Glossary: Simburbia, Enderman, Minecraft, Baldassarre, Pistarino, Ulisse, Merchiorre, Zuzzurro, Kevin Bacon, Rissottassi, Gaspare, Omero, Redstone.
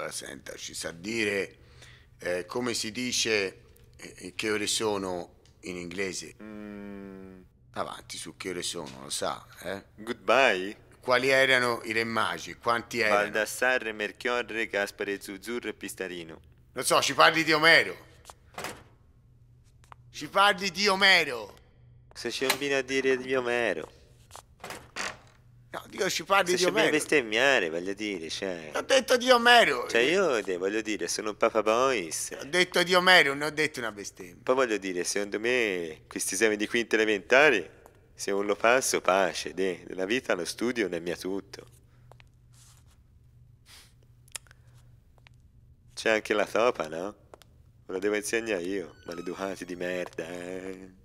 Allora, senta, ci sa dire come si dice che ore sono in inglese? Avanti, su che ore sono, lo sa, eh? Goodbye. Quali erano i re magi? Quanti erano? Baldassarre, Merchiorre, Gaspare, Zuzzurro e Pistarino. Non so, ci parli di Omero. Ci parli di Omero. Se ci combina a dire di Omero. No, Dio, ci parli di Omero. Se ci bestemmiare, voglio dire, cioè. Ho detto di Omero. Cioè io, voglio dire, sono un Papa Boys. Ho detto di Omero, non ho detto una bestemmia. Poi voglio dire, secondo me, questi esami di quinta elementare... Se non lo passo, pace, della vita allo studio ne è mia tutto. C'è anche la topa, no? Ve la devo insegnare io, maleducati di merda.